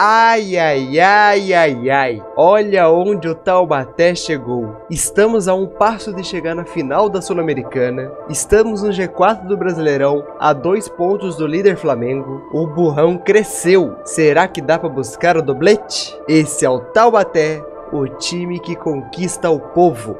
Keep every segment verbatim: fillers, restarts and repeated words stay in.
Ai, ai, ai, ai, ai, olha onde o Taubaté chegou. Estamos a um passo de chegar na final da Sul-Americana, estamos no G quatro do Brasileirão, a dois pontos do líder Flamengo, o burrão cresceu. Será que dá pra buscar o doblete? Esse é o Taubaté, o time que conquista o povo.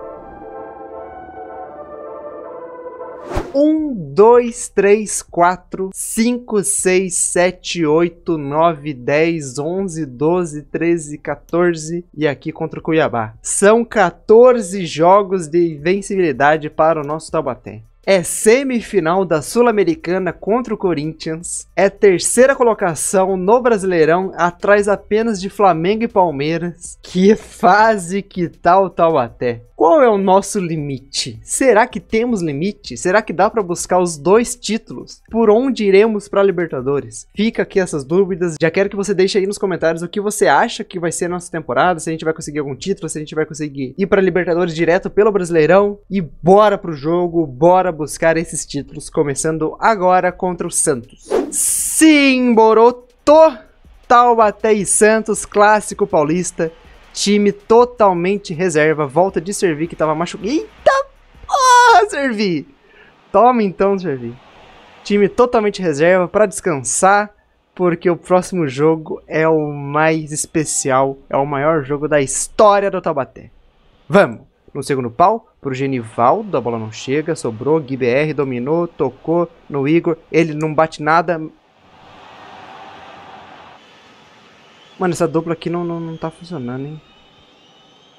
um, dois, três, quatro, cinco, seis, sete, oito, nove, dez, onze, doze, treze, quatorze e aqui contra o Cuiabá. São quatorze jogos de invencibilidade para o nosso Taubaté. É semifinal da Sul-Americana contra o Corinthians, é terceira colocação no Brasileirão, atrás apenas de Flamengo e Palmeiras. Que fase que tal Taubaté? Qual é o nosso limite? Será que temos limite? Será que dá para buscar os dois títulos? Por onde iremos para Libertadores? Fica aqui essas dúvidas, já quero que você deixe aí nos comentários o que você acha que vai ser a nossa temporada, se a gente vai conseguir algum título, se a gente vai conseguir ir para Libertadores direto pelo Brasileirão. E bora pro jogo, bora buscar esses títulos, começando agora contra o Santos. Sim, Boroto! Taubaté e Santos, clássico paulista, time totalmente reserva, volta de Servi que tava machucado. Eita porra, Servi! Toma então, Servi. Time totalmente reserva para descansar, porque o próximo jogo é o mais especial, é o maior jogo da história do Taubaté. Vamos! No segundo pau, pro Genivaldo, a bola não chega, sobrou, Gui B R dominou, tocou no Igor, ele não bate nada. Mano, essa dupla aqui não, não, não tá funcionando, hein?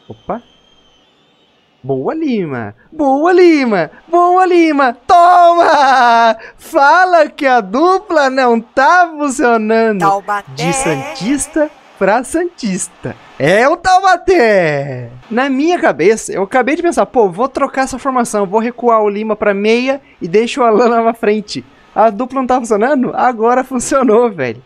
Opa! Boa, Lima! Boa, Lima! Boa, Lima! Toma! Fala que a dupla não tá funcionando! Taubaté. De santista pra santista. É o Taubaté! Na minha cabeça, eu acabei de pensar, pô, vou trocar essa formação, vou recuar o Lima pra meia e deixo o Alan lá na frente. A dupla não tá funcionando? Agora funcionou, velho.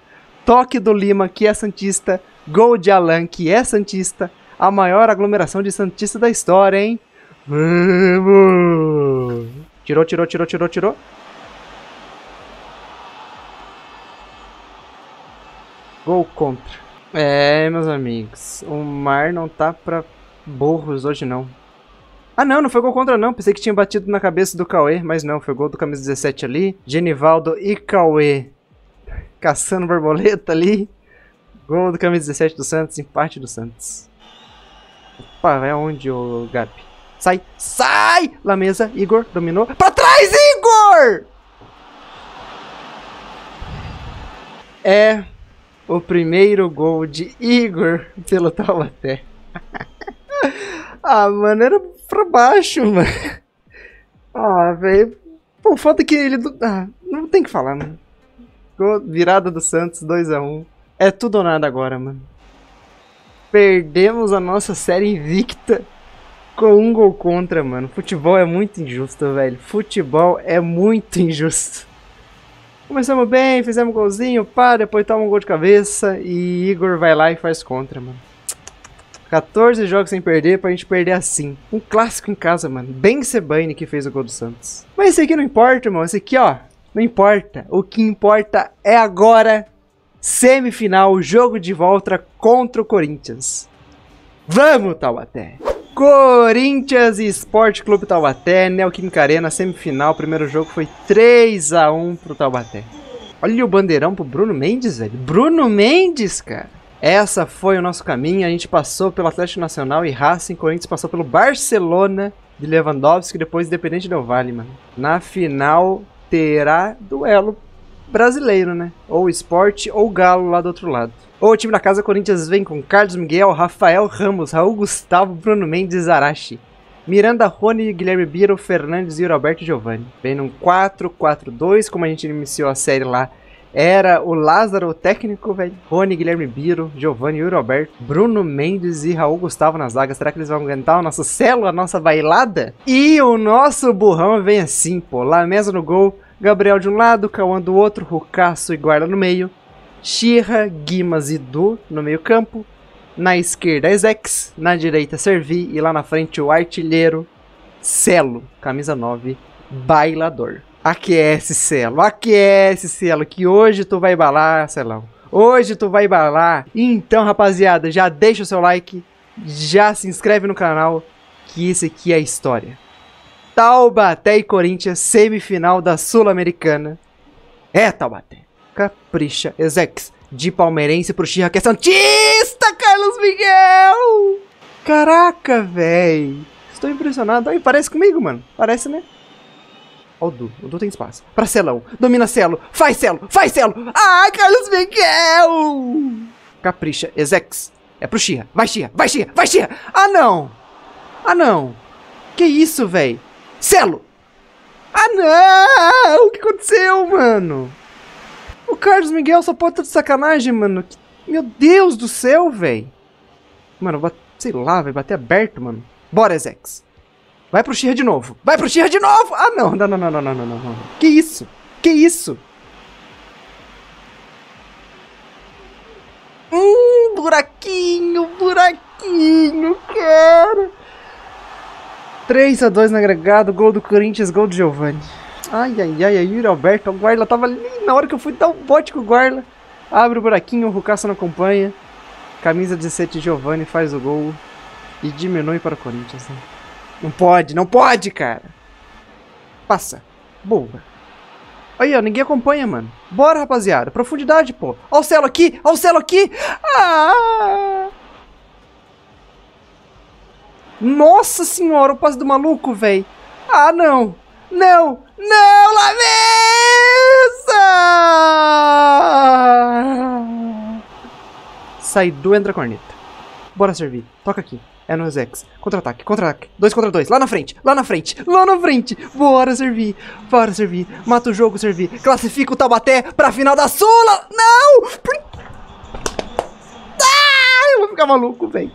Toque do Lima, que é santista, gol de Alan, que é santista, a maior aglomeração de santista da história, hein? Vamos! Tirou, tirou, tirou, tirou, tirou. Gol contra. É, meus amigos, o mar não tá pra burros hoje, não. Ah, não, não foi gol contra, não. Pensei que tinha batido na cabeça do Cauã, mas não, foi gol do camisa dezessete ali. Genivaldo e Cauã caçando borboleta ali. Gol do camisa dezessete do Santos, empate do Santos. Opa, vai aonde, o Gabi? Sai, sai! Lá mesa, Igor, dominou. Pra trás, Igor! É... o primeiro gol de Igor pelo Taubaté. Ah, mano, era pra baixo, mano. Ah, velho. Pô, falta que ele... Do... Ah, não tem que falar, mano. Gol, virada do Santos, dois a um. É tudo ou nada agora, mano. Perdemos a nossa série invicta com um gol contra, mano. Futebol é muito injusto, velho. Futebol é muito injusto. Começamos bem, fizemos um golzinho, pá, depois toma um gol de cabeça e Igor vai lá e faz contra, mano. quatorze jogos sem perder pra gente perder assim. Um clássico em casa, mano. Bem Sebaini que fez o gol do Santos. Mas esse aqui não importa, irmão. Esse aqui, ó, não importa. O que importa é agora, semifinal, jogo de volta contra o Corinthians. Vamos, Taubaté! Corinthians e Esporte Clube Taubaté, Neoquímica Arena, semifinal, primeiro jogo foi três a um pro Taubaté. Olha o bandeirão pro Bruno Mendes, velho. Bruno Mendes, cara. Essa foi o nosso caminho, a gente passou pelo Atlético Nacional e Racing, Corinthians passou pelo Barcelona de Lewandowski, depois Independente Del Valle, mano. Na final terá duelo brasileiro, né? Ou Esporte ou Galo lá do outro lado. O time da casa Corinthians vem com Carlos Miguel, Rafael Ramos, Raul Gustavo, Bruno Mendes, Arashi, Miranda, Rony, Guilherme Biro, Fernandes e Roberto Giovani. Vem num quatro quatro dois, como a gente iniciou a série lá. Era o Lázaro, o técnico, velho. Rony, Guilherme Biro, Giovani e Roberto, Bruno Mendes e Raul Gustavo na zaga. Será que eles vão aguentar o nosso Celo, a nossa bailada? E o nosso burrão vem assim, pô. Lá mesmo no gol, Gabriel de um lado, Cauã do outro, Rucasso e Guarla no meio. Chirra, Guimas e Du no meio campo, na esquerda Ezex, na direita Servi e lá na frente o artilheiro Celo, camisa nove, bailador. Aquece Celo, aquece Celo, que hoje tu vai balar, Celão. Hoje tu vai balar. Então, rapaziada, já deixa o seu like, já se inscreve no canal, que esse aqui é a história. Taubaté e Corinthians, semifinal da Sul-Americana. É, Taubaté. Capricha, Ezex. De palmeirense pro Chirra, que é santista, Carlos Miguel! Caraca, véi. Estou impressionado. Aí, parece comigo, mano. Parece, né? Ó o Du. O Du tem espaço. Pra Celão. Domina Celo. Faz Celo. Faz Celo. Ai, Carlos Miguel! Capricha, Ezex. É pro Chia. Vai, Chia. Vai, Chia. Vai, Chia. Ah, não. Ah, não. Que isso, véi? Celo. Ah, não. O que aconteceu, mano? O Carlos Miguel só pode estar de sacanagem, mano. Que... Meu Deus do céu, véi. Mano, bate... sei lá, vai bater aberto, mano. Bora, Ezex. Vai pro Chirra de novo. Vai pro Chirra de novo! Ah, não. Não, não, não, não, não, não, não. Que isso? Que isso? Hum, buraquinho, buraquinho, cara. três a dois no agregado. Gol do Corinthians, gol do Giovani. Ai, ai, ai, ai. O Alberto, o Guarla tava ali na hora que eu fui dar um bote com o Guarla. Abre o buraquinho, o Rucasso não acompanha. Camisa dezessete, Giovani faz o gol. E diminui para o Corinthians, né? Não pode, não pode, cara. Passa. Boa. Aí, ó, ninguém acompanha, mano. Bora, rapaziada. Profundidade, pô. Ó o Celo aqui, ó o Celo aqui. Ah! Nossa senhora, o passe do maluco, velho. Ah, não. Não, não, Laveza! Sai do, entra a corneta. Bora, Servi. Toca aqui. É no Ezex. Contra-ataque, contra-ataque. Dois contra dois. Lá na frente, lá na frente, lá na frente. Bora, Servi. Bora, Servi. Mata o jogo, Servi. Classifica o Taubaté pra final da Sula. Não! Ah, eu vou ficar maluco, velho.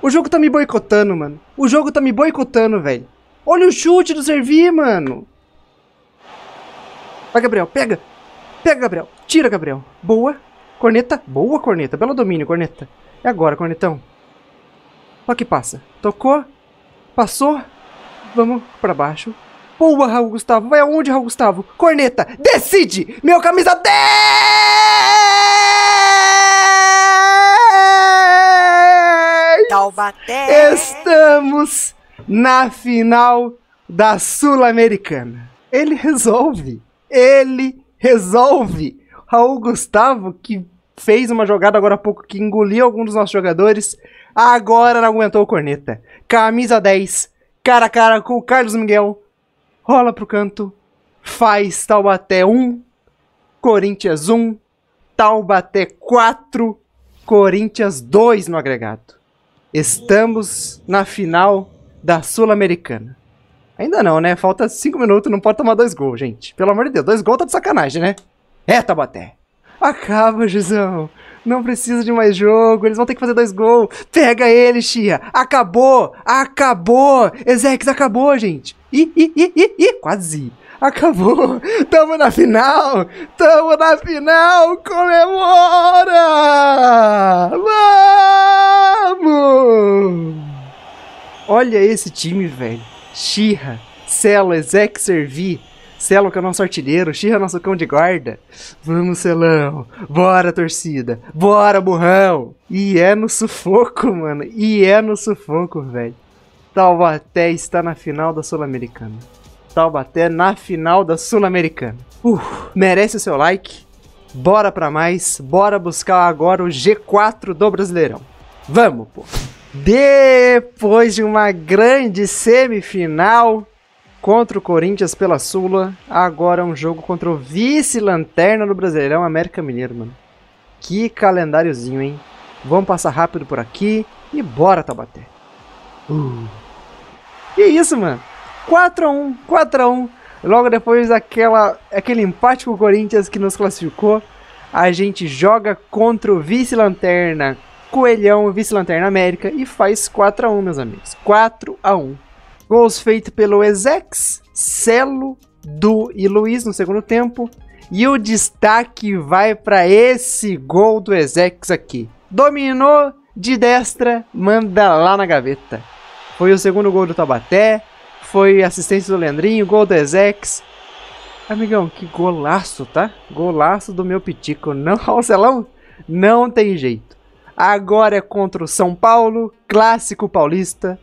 O jogo tá me boicotando, mano. O jogo tá me boicotando, velho. Olha o chute do Servi, mano. Vai, Gabriel. Pega. Pega, Gabriel. Tira, Gabriel. Boa. Corneta. Boa, corneta. Belo domínio, corneta. É agora, cornetão. Olha que passa. Tocou. Passou. Vamos pra baixo. Boa, Raul Gustavo. Vai aonde, Raul Gustavo? Corneta. Decide! Meu camisa dez! Taubaté! Estamos na final da Sul-Americana. Ele resolve. Ele resolve. Raul Gustavo, que fez uma jogada agora há pouco que engoliu algum dos nossos jogadores... Agora não aguentou o corneta. Camisa dez. Cara a cara com o Carlos Miguel. Rola pro canto. Faz Taubaté um. Corinthians um. Taubaté quatro. Corinthians dois no agregado. Estamos na final da Sul-Americana. Ainda não, né? Falta cinco minutos. Não pode tomar dois gols, gente. Pelo amor de Deus. Dois gols tá de sacanagem, né? É, Taubaté. Acaba, Josão. Não precisa de mais jogo. Eles vão ter que fazer dois gols. Pega ele, Chia. Acabou. Acabou. Ezex, acabou, gente. Ih, ih, ih, ih, ih. Quase. Acabou. Tamo na final. Tamo na final. Comemora. Vamos. Olha esse time, velho. Chirra, Celo, Ezex, Servi. Celo, que é o nosso artilheiro. Chirra, nosso cão de guarda. Vamos, Celão. Bora, torcida. Bora, burrão. E é no sufoco, mano. E é no sufoco, velho. Taubaté está na final da Sul-Americana. Taubaté na final da Sul-Americana. Uh, merece o seu like. Bora pra mais. Bora buscar agora o G quatro do Brasileirão. Vamos, pô. Depois de uma grande semifinal... Contra o Corinthians pela Sula, agora é um jogo contra o vice-lanterna do Brasileirão, América Mineiro, mano. Que calendáriozinho, hein? Vamos passar rápido por aqui e bora, Taubaté. Uh. E é isso, mano. quatro a um, quatro a um. Logo depois daquela, aquele empate com o Corinthians que nos classificou, a gente joga contra o vice-lanterna Coelhão, vice-lanterna América, e faz quatro a um, meus amigos. quatro a um. Gols feitos pelo Ezex, Celo, Du e Luiz no segundo tempo. E o destaque vai para esse gol do Ezex aqui. Dominou de destra, manda lá na gaveta. Foi o segundo gol do Taubaté, foi assistência do Leandrinho, gol do Ezex. Amigão, que golaço, tá? Golaço do meu pitico, não, Celão? Não tem jeito. Agora é contra o São Paulo, clássico paulista.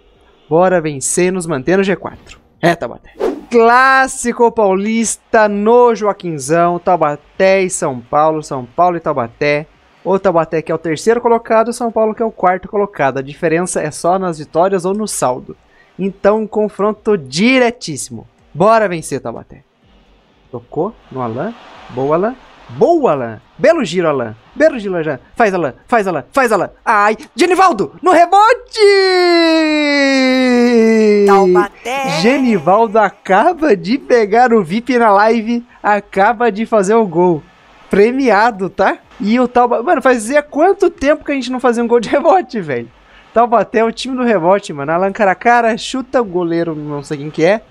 Bora vencer, nos manter no G quatro. É, Taubaté. Clássico paulista no Joaquinzão, Taubaté e São Paulo, São Paulo e Taubaté. O Taubaté que é o terceiro colocado, o São Paulo que é o quarto colocado. A diferença é só nas vitórias ou no saldo. Então, um confronto diretíssimo. Bora vencer, Taubaté. Tocou no Alan. Boa, Alan. Boa, Alan. Belo giro, Alan. Belo giro, Alan. Faz, Alan. Faz, Alan. Faz, Alan. Ai. Genivaldo, no rebote! Taubaté. Genivaldo acaba de pegar o V I P na live. Acaba de fazer o gol. Premiado, tá? E o Taubaté... Mano, fazia quanto tempo que a gente não fazia um gol de rebote, velho? Taubaté é o time do rebote, mano. Alan cara a cara, chuta o goleiro, não sei quem que é.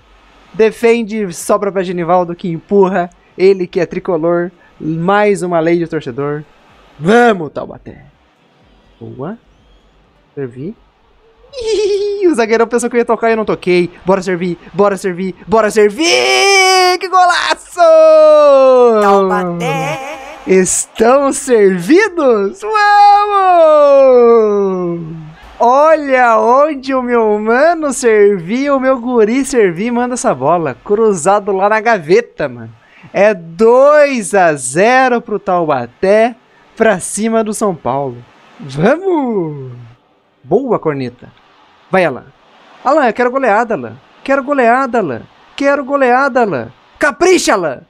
Defende, sobra pra Genivaldo, que empurra. Ele que é tricolor. Mais uma lei de torcedor. Vamos, Taubaté. Boa. Servi. Ih, o zagueirão pensou que eu ia tocar e eu não toquei. Bora servir, bora servir, bora servir! Que golaço! Taubaté! Estão servidos? Vamos! Olha onde o meu mano Servi, o meu guri Servi, manda essa bola. Cruzado lá na gaveta, mano. É dois a zero pro Taubaté, pra cima do São Paulo. Vamos! Boa, corneta. Vai, Alan. Alan, eu quero goleada, Alan. Quero goleada, Alan. Quero goleada, Alan. Capricha, Alan!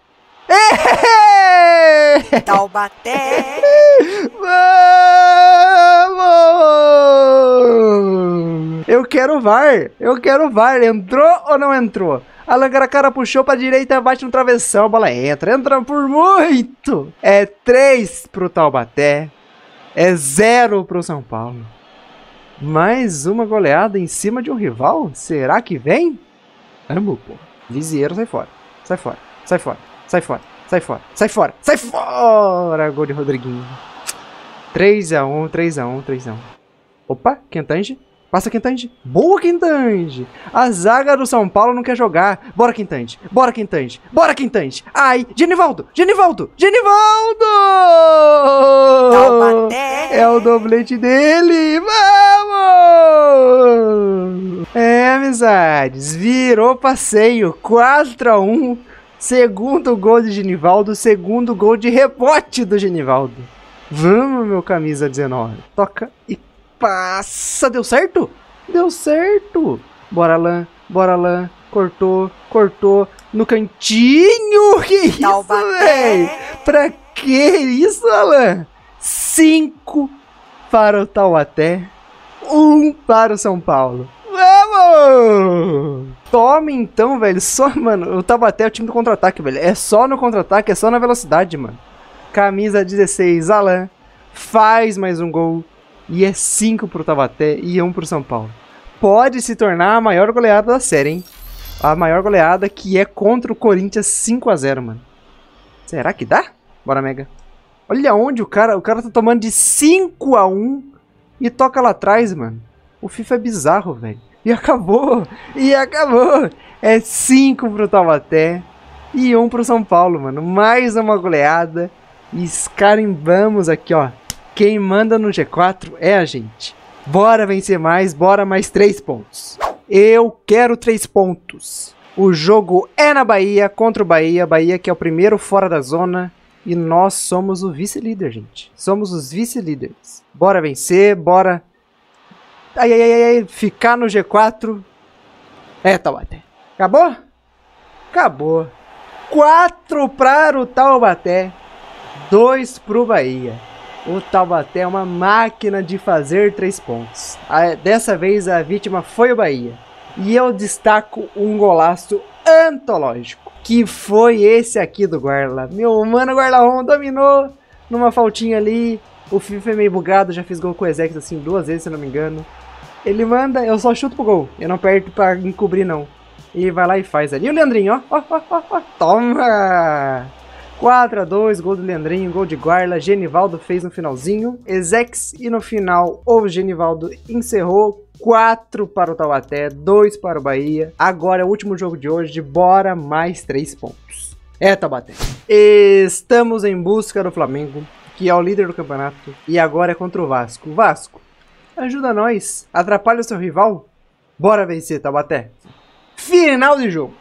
Taubaté! Vamos! Eu quero V A R! Eu quero V A R! Entrou ou não entrou? Alan Caracara puxou pra direita, bate no travessão, a bola entra, entra por muito! É três pro Taubaté, é zero pro São Paulo. Mais uma goleada em cima de um rival? Será que vem? Amo, pô. Vizieiro, sai fora, sai fora, sai fora. Sai fora, sai fora, sai fora, sai fora! Gol de Rodriguinho. três a um, três a um, três a um. Opa, Quintanji. Passa, Quintanji. Boa, Quintanji. A zaga do São Paulo não quer jogar. Bora, Quintanji. Bora, Quintanji. Bora, Quintanji. Ai, Genivaldo. Genivaldo. Genivaldo! Taubaté. É o doblete dele. Vamos! É, amizades. Virou passeio. quatro a um. Segundo gol de Genivaldo, segundo gol de rebote do Genivaldo. Vamos, meu camisa dezenove. Toca e passa. Deu certo? Deu certo. Bora, Alan. Bora, Alan. Cortou, cortou. No cantinho. Que Taubaté. Isso, velho? Pra que isso, Alan? cinco para o Taubaté. um para o São Paulo. Vamos! Toma então, velho. Só, mano, o Taubaté é o time do contra-ataque, velho. É só no contra-ataque, é só na velocidade, mano. Camisa dezesseis, Alan. Faz mais um gol. E é cinco pro Taubaté e um pro São Paulo. Pode se tornar a maior goleada da série, hein? A maior goleada que é contra o Corinthians cinco a zero, mano. Será que dá? Bora, Mega. Olha onde o cara, o cara tá tomando de cinco a um e toca lá atrás, mano. O FIFA é bizarro, velho. E acabou, e acabou. É cinco pro Taubaté e um pro São Paulo, mano. Mais uma goleada. E escarimbamos aqui, ó. Quem manda no G quatro é a gente. Bora vencer mais, bora mais três pontos. Eu quero três pontos. O jogo é na Bahia, contra o Bahia. Bahia que é o primeiro fora da zona. E nós somos o vice-líder, gente. Somos os vice-líderes. Bora vencer, bora... Ai, ai, ai, ai, ficar no G quatro. É, Taubaté. Acabou? Acabou. quatro para o Taubaté. dois para o Bahia. O Taubaté é uma máquina de fazer três pontos. A, dessa vez a vítima foi o Bahia. E eu destaco um golaço antológico. Que foi esse aqui do Guarla. Meu mano, Guarla dominou numa faltinha ali. O FIFA é meio bugado, já fiz gol com o Ezex assim duas vezes, se não me engano. Ele manda, eu só chuto pro gol. Eu não aperto pra encobrir, não. E vai lá e faz ali. E o Leandrinho, ó. Ó, ó, ó, ó. Toma! quatro a dois, gol do Leandrinho, gol de Guarla. Genivaldo fez no finalzinho. Ezex e no final o Genivaldo encerrou. quatro para o Taubaté, dois para o Bahia. Agora é o último jogo de hoje. Bora mais três pontos. É, Taubaté. Estamos em busca do Flamengo. que é o líder do campeonato, e agora é contra o Vasco. Vasco, ajuda nós, atrapalha o seu rival, bora vencer, Taubaté. Final de jogo,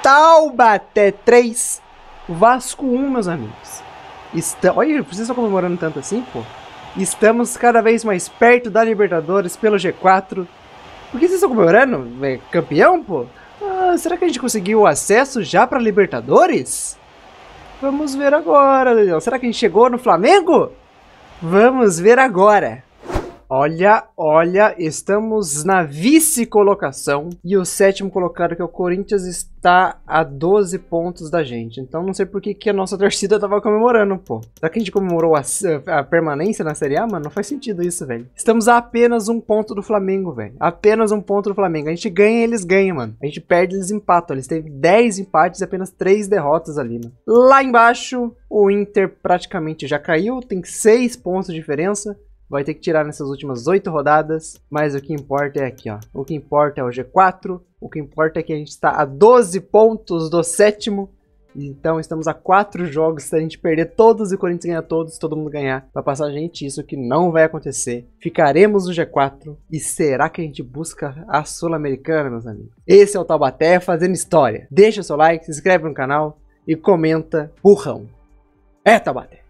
Taubaté três, Vasco um, meus amigos. Está... Olha, vocês estão comemorando tanto assim, pô? Estamos cada vez mais perto da Libertadores pelo G quatro. Por que vocês estão comemorando? É campeão, pô? Ah, será que a gente conseguiu o acesso já para Libertadores? Vamos ver agora, Leão. Será que a gente chegou no Flamengo? Vamos ver agora. Olha, olha, estamos na vice-colocação. E o sétimo colocado, que é o Corinthians, está a doze pontos da gente. Então não sei por que, que a nossa torcida tava comemorando, pô. Será que a gente comemorou a, a permanência na Série A, mano? Não faz sentido isso, velho. Estamos a apenas um ponto do Flamengo, velho. Apenas um ponto do Flamengo. A gente ganha e eles ganham, mano. A gente perde, eles empatam. Eles teve dez empates e apenas três derrotas ali, mano. Lá embaixo, o Inter praticamente já caiu. Tem seis pontos de diferença. Vai ter que tirar nessas últimas oito rodadas, mas o que importa é aqui, ó. O que importa é o G quatro, o que importa é que a gente está a doze pontos do sétimo, então estamos a quatro jogos. Se a gente perder todos e o Corinthians ganhar todos, todo mundo ganhar, vai passar a gente, isso que não vai acontecer. Ficaremos no G quatro, e será que a gente busca a Sul-Americana, meus amigos? Esse é o Taubaté fazendo história. Deixa o seu like, se inscreve no canal e comenta burrão. É, Taubaté!